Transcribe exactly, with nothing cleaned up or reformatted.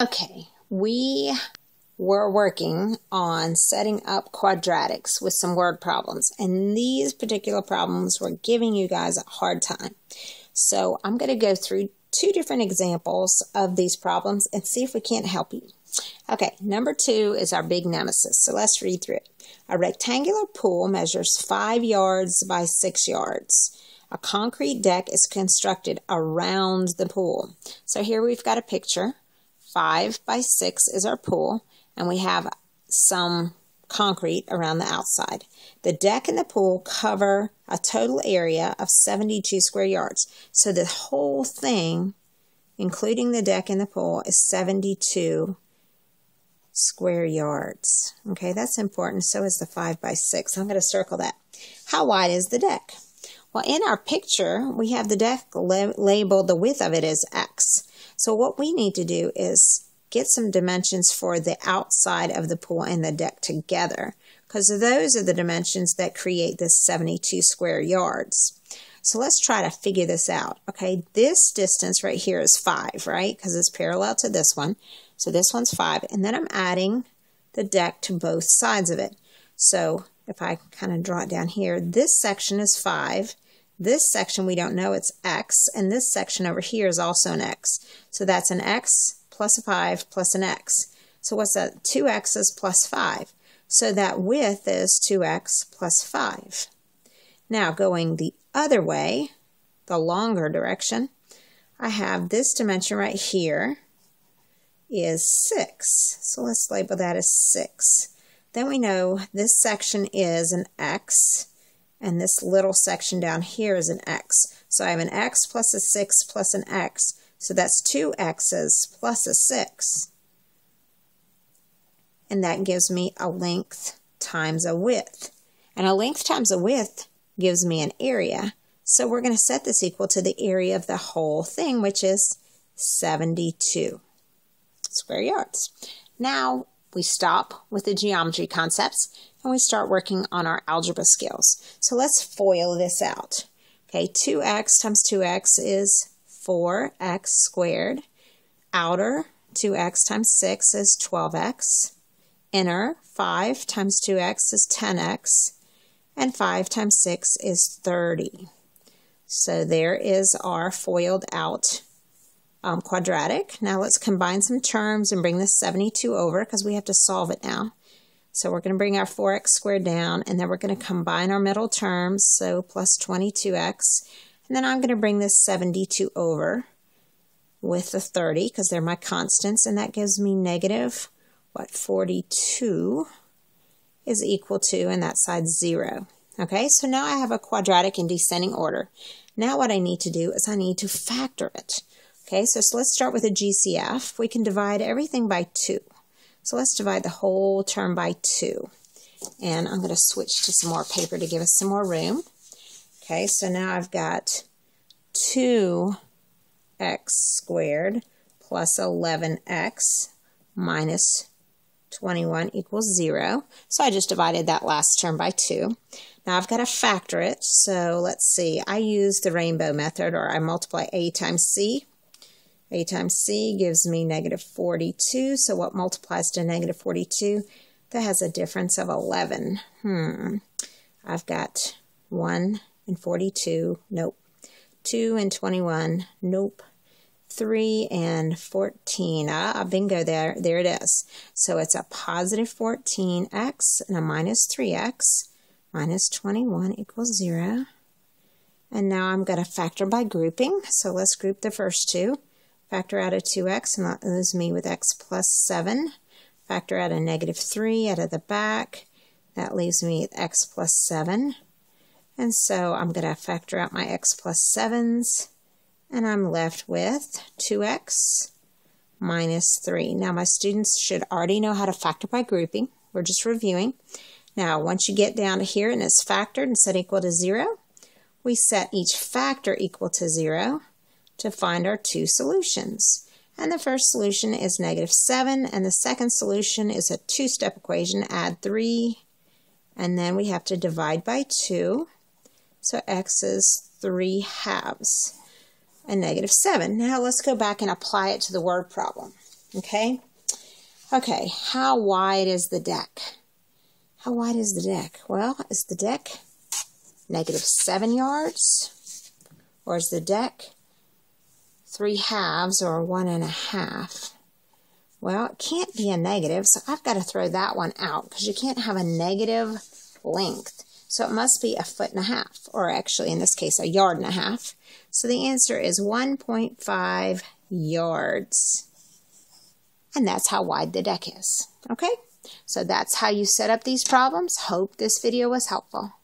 Okay, we were working on setting up quadratics with some word problems, and these particular problems were giving you guys a hard time. So I'm going to go through two different examples of these problems and see if we can't help you. Okay, number two is our big nemesis, so let's read through it. A rectangular pool measures five yards by six yards. A concrete deck is constructed around the pool. So here we've got a picture. Five by six is our pool, and we have some concrete around the outside. The deck and the pool cover a total area of seventy-two square yards. So the whole thing, including the deck and the pool, is seventy-two square yards. Okay, that's important. So is the five by six. I'm going to circle that. How wide is the deck? Well, in our picture, we have the deck lab- labeled, the width of it is X. So what we need to do is get some dimensions for the outside of the pool and the deck together, because those are the dimensions that create this seventy-two square yards. So let's try to figure this out. Okay, this distance right here is five, right? Because it's parallel to this one. So this one's five. And then I'm adding the deck to both sides of it. So if I kind of draw it down here, this section is five. This section we don't know, it's X, and this section over here is also an X. So that's an X plus a five plus an X. So what's that? Two X's plus five. So that width is two X plus five. Now going the other way, the longer direction, I have this dimension right here is six. So let's label that as six. Then we know this section is an X, and this little section down here is an X. So I have an X plus a six plus an X. So that's two X's plus a six. And that gives me a length times a width. And a length times a width gives me an area. So we're going to set this equal to the area of the whole thing, which is seventy-two square yards. Now we stop with the geometry concepts and we start working on our algebra skills. So let's FOIL this out. Okay, two x times two x is four x squared. Outer, two x times six is twelve x. Inner, five times two x is ten x. And five times six is thirty. So there is our FOILed out um, quadratic. Now let's combine some terms and bring this seventy-two over because we have to solve it now. So we're going to bring our four x squared down, and then we're going to combine our middle terms, so plus twenty-two x. And then I'm going to bring this seventy-two over with the thirty, because they're my constants, and that gives me negative, what, forty-two is equal to, and that side's zero. Okay, so now I have a quadratic in descending order. Now what I need to do is I need to factor it. Okay, so, so let's start with a G C F. We can divide everything by two. So let's divide the whole term by two. And I'm going to switch to some more paper to give us some more room. Okay, so now I've got two x squared plus eleven x minus twenty-one equals zero. So I just divided that last term by two. Now I've got to factor it. So let's see. I use the rainbow method, or I multiply A times C. A times C gives me negative forty-two. So what multiplies to negative forty-two? That has a difference of eleven. Hmm. I've got one and forty-two. Nope. two and twenty-one. Nope. three and fourteen. Ah, bingo, there. There it is. So it's a positive fourteen x and a minus three x. Minus twenty-one equals zero. And now I'm going to factor by grouping. So let's group the first two. Factor out a two x, and that leaves me with x plus seven. Factor out a negative three out of the back. That leaves me with x plus seven. And so I'm going to factor out my x plus sevens, and I'm left with two x minus three. Now my students should already know how to factor by grouping. We're just reviewing. Now once you get down to here and it's factored and set equal to zero, we set each factor equal to zero to find our two solutions. And the first solution is negative seven, and the second solution is a two-step equation, add three, and then we have to divide by two. So x is three halves and negative seven. Now let's go back and apply it to the word problem. Okay. Okay. How wide is the deck? How wide is the deck? Well, is the deck negative seven yards? Or is the deck three halves or one and a half? Well, it can't be a negative, so I've got to throw that one out because you can't have a negative length. So it must be a foot and a half, or actually in this case, a yard and a half. So the answer is one point five yards. And that's how wide the deck is, okay? So that's how you set up these problems. Hope this video was helpful.